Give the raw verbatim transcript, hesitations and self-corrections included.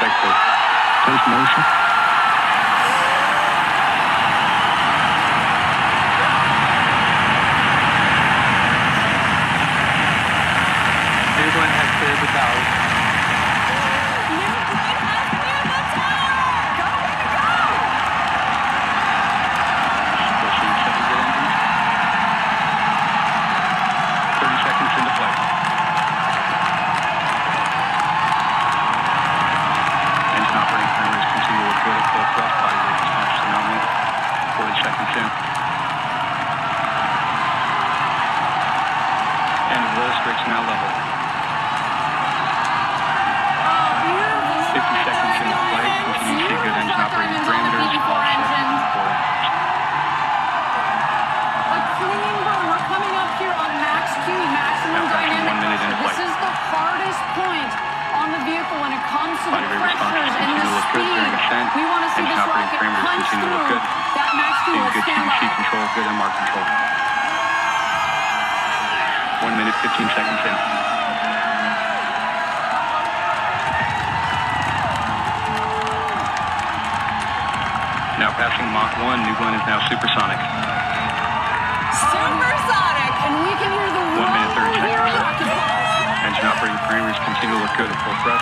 Respectful. Take motion. New Glenn has cleared the tower. Now level. Oh, fifty seconds into flight. Continue to see good engine operating parameters. All set for We're coming up here on max Q, maximum dynamic pressure. This is the hardest point on the vehicle when it comes to the pressures and the speed. We want to see this rocket punch through that max Q will stand up. Good Q C control, good M R control. One minute, fifteen seconds in. Now passing Mach one, New Glenn is now supersonic. Supersonic! And we can hear the one minute, thirty seconds. Engine operating parameters continue to look good at full thrust.